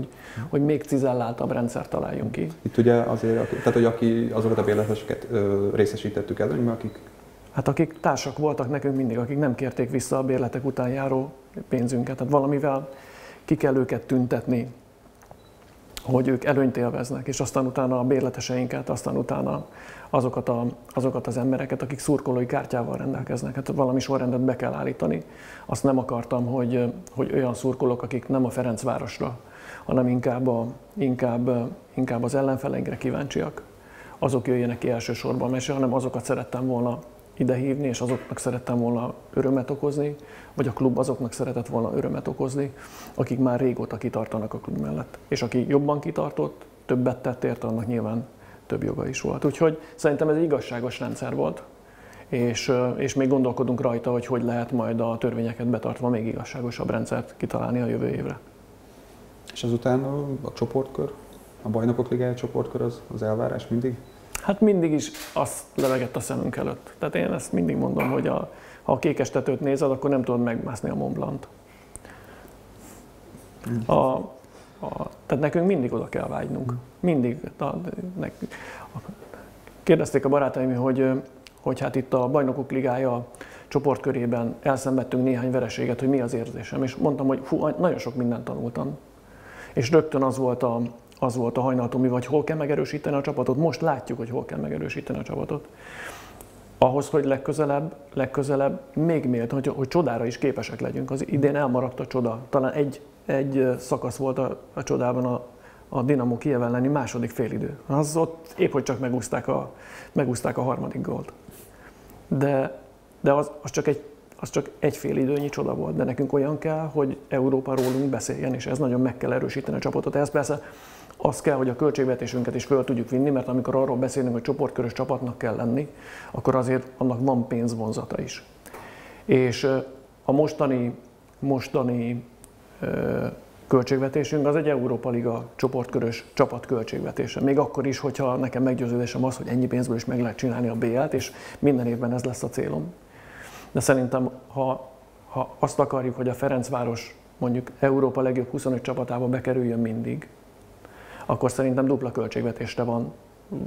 hogy még cizelláltabb rendszert találjunk ki. Itt ugye azért, tehát hogy azokat a bérleteseket részesítettük előnyben, Hát akik társak voltak nekünk mindig, akik nem kérték vissza a bérletek után járó pénzünket. Tehát valamivel ki kell őket tüntetni, hogy ők előnyt élveznek, és aztán utána a bérleteseinket, aztán utána azokat az embereket, akik szurkolói kártyával rendelkeznek. Hát valami sorrendet be kell állítani. Azt nem akartam, hogy olyan szurkolók, akik nem a Ferencvárosra, hanem inkább az ellenfeleinkre kíváncsiak, azok jöjjenek ki elsősorban a mese, hanem azokat szerettem volna idehívni, és azoknak szerettem volna örömet okozni, vagy a klub azoknak szeretett volna örömet okozni, akik már régóta kitartanak a klub mellett. És aki jobban kitartott, többet tett érte, annak nyilván több joga is volt. Úgyhogy szerintem ez egy igazságos rendszer volt, és még gondolkodunk rajta, hogy lehet majd a törvényeket betartva még igazságosabb rendszert kitalálni a jövő évre. És azután a csoportkör, a Bajnokok Ligája csoportkör az elvárás mindig? Hát mindig is azt levegett a szemünk előtt. Tehát én ezt mindig mondom, hogy ha a kékes tetőt nézed, akkor nem tudod megmászni a Montblanc-t. Tehát nekünk mindig oda kell vágynunk. Mindig. Kérdezték a barátaim, hogy hát itt a Bajnokok Ligája csoportkörében elszenvedtünk néhány vereséget, hogy mi az érzésem. És mondtam, hogy nagyon sok mindent tanultam. És rögtön az volt a hajnaltom, hogy hol kell megerősíteni a csapatot. Most látjuk, hogy hol kell megerősíteni a csapatot. Ahhoz, hogy legközelebb még miért, hogy csodára is képesek legyünk. Az idén elmaradt a csoda. Talán egy egy szakasz volt a csodában a Dinamo Kiev elleni második félidő. Az ott épp hogy csak megúszták a harmadik gólt. De az csak egy fél időnyi csoda volt, de nekünk olyan kell, hogy Európa rólunk beszéljen, és ez nagyon meg kell erősíteni a csapatot. Ez persze az kell, hogy a költségvetésünket is föl tudjuk vinni, mert amikor arról beszélünk, hogy csoportkörös csapatnak kell lenni, akkor azért annak van pénzvonzata is. És a mostani költségvetésünk az egy Európa Liga csoportkörös csapat költségvetése. Még akkor is, hogyha nekem meggyőződésem az, hogy ennyi pénzből is meg lehet csinálni a BL-t, és minden évben ez lesz a célom. De szerintem, ha azt akarjuk, hogy a Ferencváros mondjuk Európa legjobb 25 csapatába bekerüljön mindig, akkor szerintem dupla költségvetésre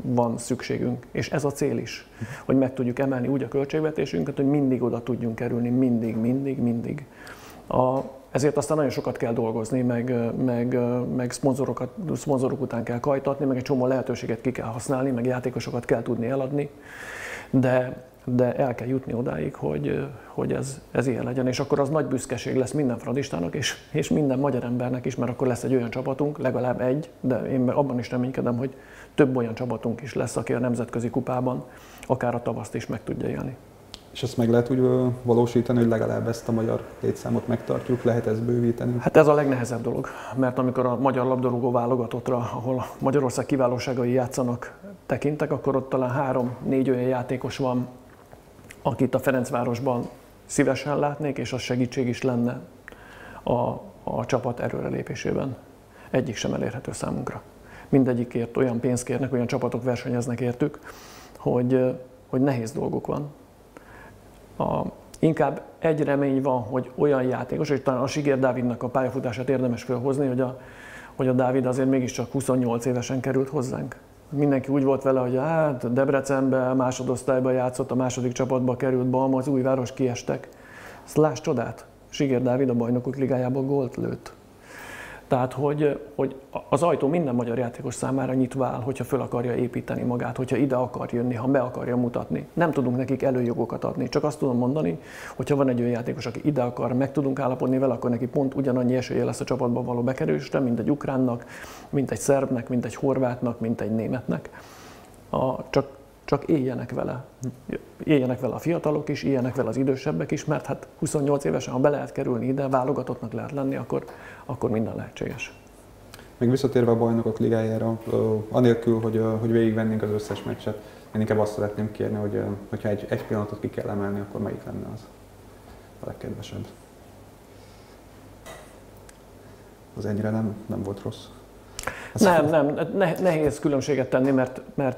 van szükségünk. És ez a cél is, hogy meg tudjuk emelni úgy a költségvetésünket, hogy mindig oda tudjunk kerülni, mindig. Ezért aztán nagyon sokat kell dolgozni, meg szponzorok után kell kajtatni, meg egy csomó lehetőséget ki kell használni, meg játékosokat kell tudni eladni, de el kell jutni odáig, hogy ez ilyen legyen. És akkor az nagy büszkeség lesz minden fradistának és minden magyar embernek is, mert akkor lesz egy olyan csapatunk, legalább egy, de én abban is reménykedem, hogy több olyan csapatunk is lesz, aki a nemzetközi kupában akár a tavaszt is meg tudja élni. És ezt meg lehet úgy valósítani, hogy legalább ezt a magyar létszámot megtartjuk, lehet ezt bővíteni? Hát ez a legnehezebb dolog, mert amikor a magyar labdarúgó válogatottra, ahol Magyarország kiválóságai játszanak, tekintek, akkor ott talán 3-4 olyan játékos van, akit a Ferencvárosban szívesen látnék, és az segítség is lenne a csapat erőrelépésében. Egyik sem elérhető számunkra. Mindegyikért olyan pénzt kérnek, olyan csapatok versenyeznek értük, hogy nehéz dolguk van. Inkább egy remény van, hogy olyan játékos, hogy talán a Sigér Dávidnak a pályafutását érdemes fölhozni, hogy a Dávid azért mégiscsak 28 évesen került hozzánk. Mindenki úgy volt vele, hogy hát Debrecenbe, másodosztályban játszott, a második csapatba került, az Újváros kiestek. Ezt láss csodát, Sigér Dávid a Bajnokok Ligájában gólt lőtt. Tehát, hogy az ajtó minden magyar játékos számára nyitva áll, hogyha föl akarja építeni magát, hogyha ide akar jönni, ha be akarja mutatni. Nem tudunk nekik előjogokat adni, csak azt tudom mondani, hogyha van egy olyan játékos, aki ide akar, meg tudunk állapodni vele, akkor neki pont ugyanannyi esélye lesz a csapatban való bekerülésre, mint egy ukránnak, mint egy szerbnek, mint egy horvátnak, mint egy németnek. Csak éljenek vele. Éljenek vele a fiatalok is, éljenek vele az idősebbek is, mert hát 28 évesen, ha be lehet kerülni ide, válogatottnak lehet lenni, akkor minden lehetséges. Még visszatérve a Bajnokok Ligájára, anélkül, hogy végigvennénk az összes meccset, én inkább azt szeretném kérni, hogy ha egy pillanatot ki kell emelni, akkor melyik lenne az a legkedvesebb? Az ennyire nem volt rossz. Nehéz különbséget tenni, mert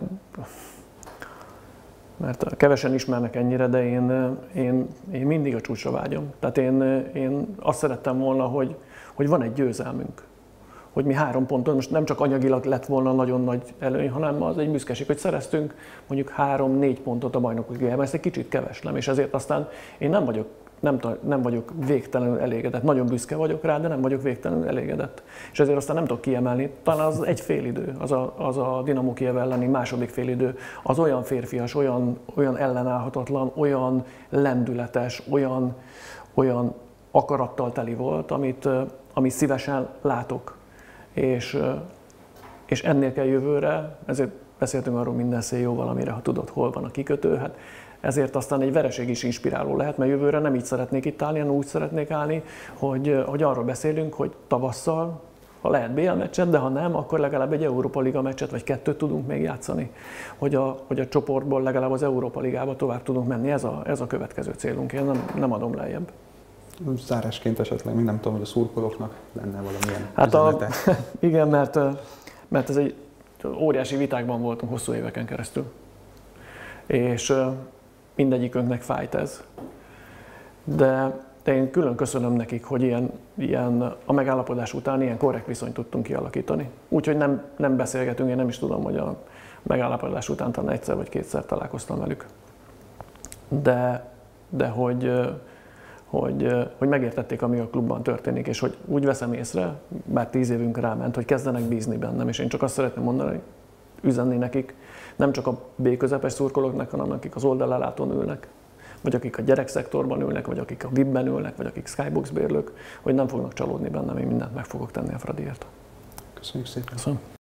kevesen ismernek ennyire, de én mindig a csúcsra vágyom. Tehát én azt szerettem volna, hogy van egy győzelmünk. Hogy mi 3 ponton, most nem csak anyagilag lett volna nagyon nagy előny, hanem az egy büszkeség, hogy szereztünk mondjuk 3-4 pontot a Bajnokok Ligájában. Ezt egy kicsit keveslem, és ezért aztán én nem vagyok végtelenül elégedett. Nagyon büszke vagyok rá, de nem vagyok végtelenül elégedett. És ezért aztán nem tudok kiemelni. Talán az egy félidő, az a Dinamo Kiev elleni második félidő, az olyan férfias, olyan ellenállhatatlan, olyan lendületes, olyan akarattal teli volt, amit szívesen látok. És ennél kell jövőre, ezért beszéltünk arról, minden szél jó valamire, ha tudod, hol van a kikötő. Hát ezért aztán egy vereség is inspiráló lehet, mert jövőre nem így szeretnék itt állni, hanem úgy szeretnék állni, hogy arról beszélünk, hogy tavasszal, ha lehet BL meccset, de ha nem, akkor legalább egy Európa Liga meccset, vagy 2-t tudunk még játszani. Hogy a csoportból legalább az Európa Ligába tovább tudunk menni, ez a következő célunk, én nem adom lejjebb. Zárásként esetleg még nem tudom, hogy a szurkolóknak lenne valamilyen üzenete. Igen, mert ez egy óriási vitákban voltunk hosszú éveken keresztül. És mindegyikünknek fájt ez. De én külön köszönöm nekik, hogy a megállapodás után ilyen korrekt viszonyt tudtunk kialakítani. Úgyhogy nem beszélgetünk, én nem is tudom, hogy a megállapodás után talán egyszer vagy kétszer találkoztam velük. De hogy megértették, ami a klubban történik, és hogy úgy veszem észre, bár 10 évünk ráment, hogy kezdenek bízni bennem, és én csak azt szeretném mondani, hogy üzenni nekik, nem csak a B-közepes szurkolóknak, hanem akik az oldalelátón ülnek, vagy akik a gyerekszektorban ülnek, vagy akik a VIP-ben ülnek, vagy akik Skybox bérlők, hogy nem fognak csalódni bennem, én mindent meg fogok tenni a Fradiért. Köszönjük szépen. Köszönöm.